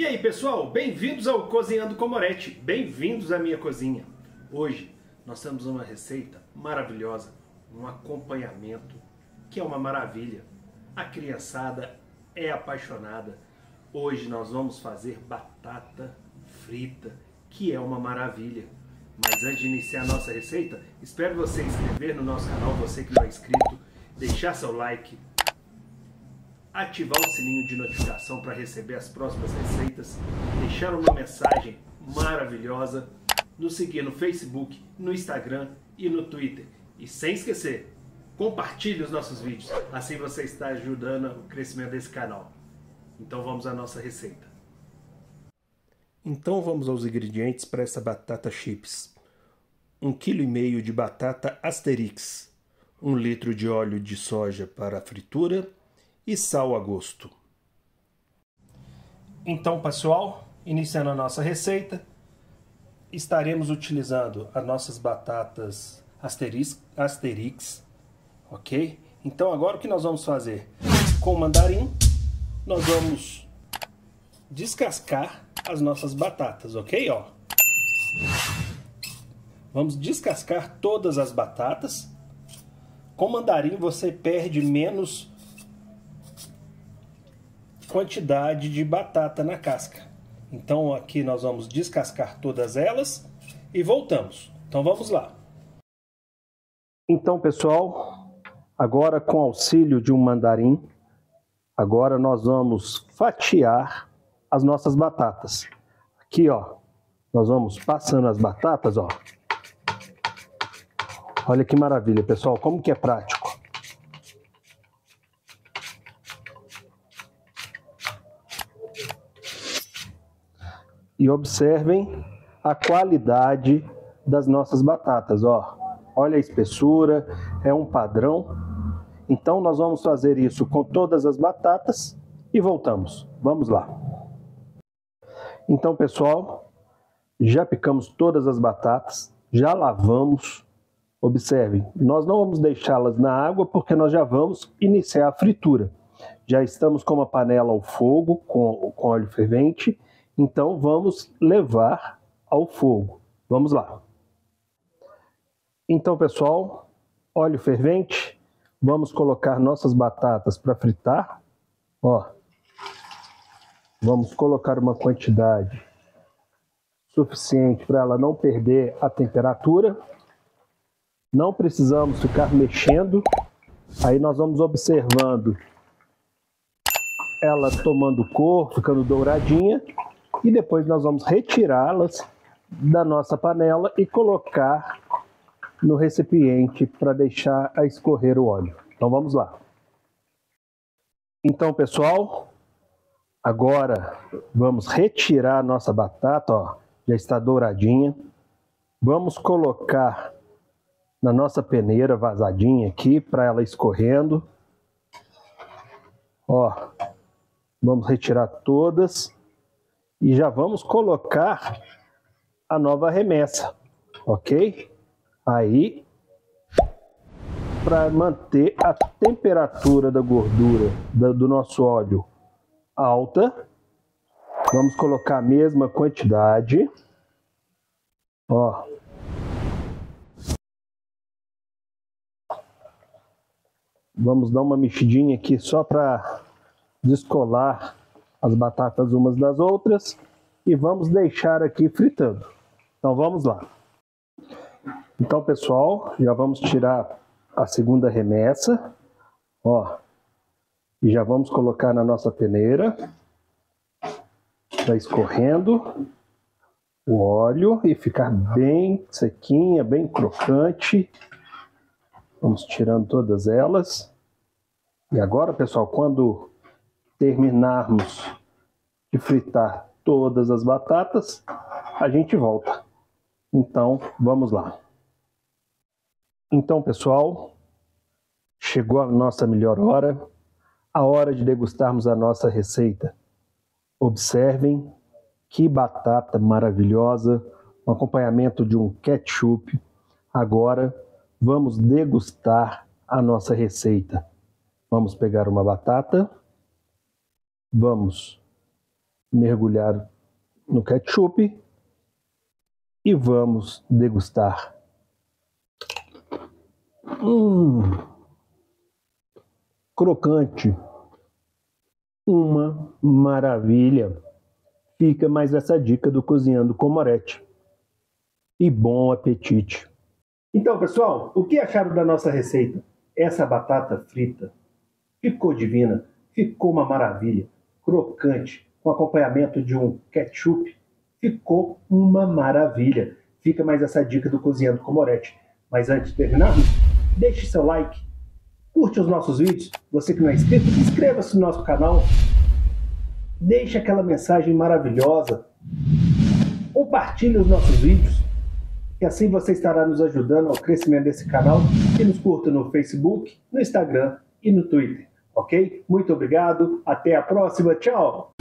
E aí pessoal, bem-vindos ao Cozinhando com Moret, bem-vindos à minha cozinha. Hoje nós temos uma receita maravilhosa, um acompanhamento que é uma maravilha. A criançada é apaixonada. Hoje nós vamos fazer batata frita, que é uma maravilha. Mas antes de iniciar a nossa receita, espero você inscrever no nosso canal, você que não é inscrito, deixar seu like, ativar o sininho de notificação para receber as próximas receitas, deixar uma mensagem maravilhosa, nos seguir no Facebook, no Instagram e no Twitter. E sem esquecer, compartilhe os nossos vídeos, assim você está ajudando o crescimento desse canal. Então vamos à nossa receita. Então vamos aos ingredientes para essa batata chips. 1,5 kg de batata Asterix, 1 litro de óleo de soja para a fritura e sal a gosto. Então pessoal, iniciando a nossa receita, estaremos utilizando as nossas batatas Asterix, ok? Então agora o que nós vamos fazer? Com o mandarim, nós vamos descascar as nossas batatas, ok? Ó, vamos descascar todas as batatas. Com mandarim você perde menos quantidade de batata na casca. Então aqui nós vamos descascar todas elas e voltamos. Então vamos lá. Então pessoal, agora com auxílio de um mandarim, agora nós vamos fatiar as nossas batatas. Aqui, ó, nós vamos passando as batatas, ó. Olha que maravilha, pessoal, como que é prático. E observem a qualidade das nossas batatas, ó. Olha a espessura, é um padrão. Então nós vamos fazer isso com todas as batatas e voltamos. Vamos lá. Então, pessoal, já picamos todas as batatas, já lavamos. Observem, nós não vamos deixá-las na água porque nós já vamos iniciar a fritura. Já estamos com uma panela ao fogo, com óleo fervente, então vamos levar ao fogo. Vamos lá. Então, pessoal, óleo fervente, vamos colocar nossas batatas para fritar. Ó, vamos colocar uma quantidade suficiente para ela não perder a temperatura. Não precisamos ficar mexendo. Aí nós vamos observando ela tomando cor, ficando douradinha. E depois nós vamos retirá-las da nossa panela e colocar no recipiente para deixar a escorrer o óleo. Então vamos lá. Então, pessoal, agora vamos retirar a nossa batata, ó, já está douradinha. Vamos colocar na nossa peneira vazadinha aqui para ela escorrendo. Ó, vamos retirar todas e já vamos colocar a nova remessa, ok? Aí, para manter a temperatura da gordura do nosso óleo alta, vamos colocar a mesma quantidade, ó. Vamos dar uma mexidinha aqui só para descolar as batatas umas das outras e vamos deixar aqui fritando. Então vamos lá. Então pessoal, já vamos tirar a segunda remessa, ó. E já vamos colocar na nossa peneira, está escorrendo o óleo e ficar bem sequinha, bem crocante. Vamos tirando todas elas. E agora, pessoal, quando terminarmos de fritar todas as batatas, a gente volta. Então, vamos lá. Então, pessoal, chegou a nossa melhor hora. A hora de degustarmos a nossa receita. Observem que batata maravilhosa, um acompanhamento de um ketchup. Agora vamos degustar a nossa receita. Vamos pegar uma batata, vamos mergulhado no ketchup e vamos degustar. Crocante, uma maravilha. Fica mais essa dica do Cozinhando com Moret. E bom apetite. Então, pessoal, o que acharam da nossa receita? Essa batata frita ficou divina, ficou uma maravilha, crocante, com acompanhamento de um ketchup, ficou uma maravilha. Fica mais essa dica do Cozinhando com Moret. Mas antes de terminar, deixe seu like, curte os nossos vídeos, você que não é inscrito, inscreva-se no nosso canal, deixe aquela mensagem maravilhosa, compartilhe os nossos vídeos, e assim você estará nos ajudando ao crescimento desse canal, e nos curta no Facebook, no Instagram e no Twitter, ok? Muito obrigado, até a próxima, tchau!